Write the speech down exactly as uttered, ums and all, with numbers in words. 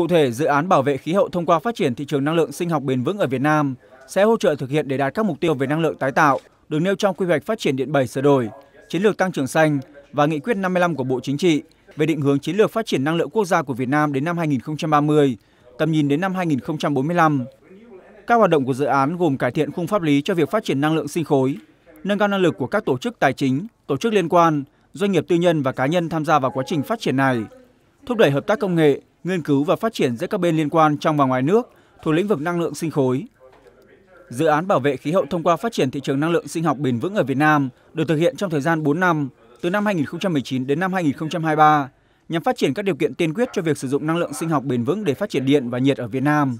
Cụ thể, dự án bảo vệ khí hậu thông qua phát triển thị trường năng lượng sinh học bền vững ở Việt Nam sẽ hỗ trợ thực hiện để đạt các mục tiêu về năng lượng tái tạo được nêu trong quy hoạch phát triển điện bảy sửa đổi, chiến lược tăng trưởng xanh và nghị quyết năm mươi lăm của Bộ Chính trị về định hướng chiến lược phát triển năng lượng quốc gia của Việt Nam đến năm hai nghìn không trăm ba mươi, tầm nhìn đến năm hai nghìn không trăm bốn mươi lăm. Các hoạt động của dự án gồm cải thiện khung pháp lý cho việc phát triển năng lượng sinh khối, nâng cao năng lực của các tổ chức tài chính, tổ chức liên quan, doanh nghiệp tư nhân và cá nhân tham gia vào quá trình phát triển này, thúc đẩy hợp tác công nghệ, nghiên cứu và phát triển giữa các bên liên quan trong và ngoài nước thuộc lĩnh vực năng lượng sinh khối. Dự án bảo vệ khí hậu thông qua phát triển thị trường năng lượng sinh học bền vững ở Việt Nam được thực hiện trong thời gian bốn năm, từ năm hai nghìn không trăm mười chín đến năm hai nghìn không trăm hai mươi ba, nhằm phát triển các điều kiện tiên quyết cho việc sử dụng năng lượng sinh học bền vững để phát triển điện và nhiệt ở Việt Nam.